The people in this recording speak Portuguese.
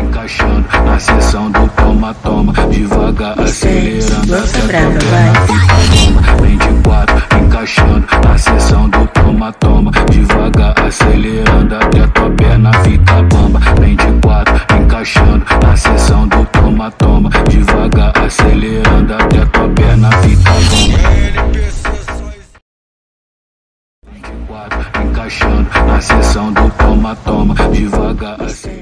Encaixando na sessão do toma-toma, devagar acelerando até a vem de quatro, encaixando na sessão do toma-toma, devagar acelerando até a tua perna fica bamba. Vem de quatro, encaixando na sessão do toma-toma, devagar acelerando até a tua perna fica bamba. Vem de quatro, encaixando na sessão do toma-toma, devagar acelerando.